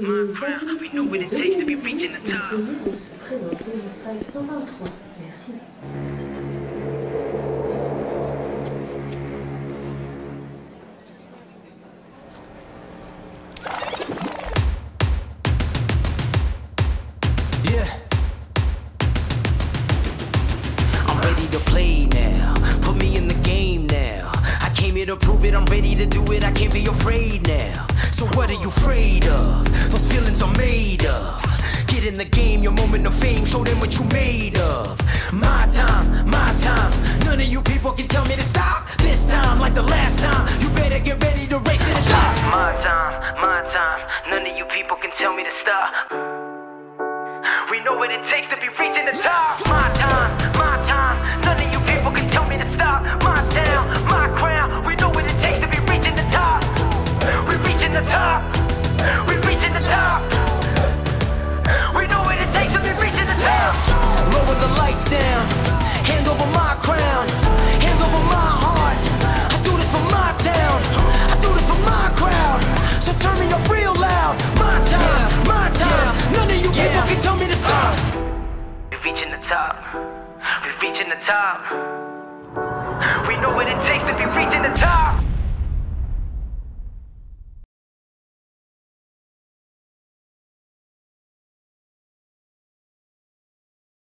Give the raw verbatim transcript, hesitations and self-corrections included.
We know what it takes to be reaching the top. Merci. To prove it, I'm ready to do it, I can't be afraid now. So what are you afraid of? Those feelings are made up. Get in the game, your moment of fame, show them what you made of. My time, my time, none of you people can tell me to stop. This time, like the last time, you better get ready to race to the top. My time, my time, none of you people can tell me to stop. We know what it takes to be reaching the top. My time, my time, none of you people can tell me to stop. My town, my crown, we know what it takes to be reaching the top. We're reaching the top. We're reaching the top. We know what it takes to be reaching the top. Lower the lights down, hand over my crown, hand over my heart. I do this for my town, I do this for my crowd. So turn me up real loud. My time, my time, none of you people can tell me to stop. We're reaching the top. We're reaching the top. We know what it takes to be reaching the top.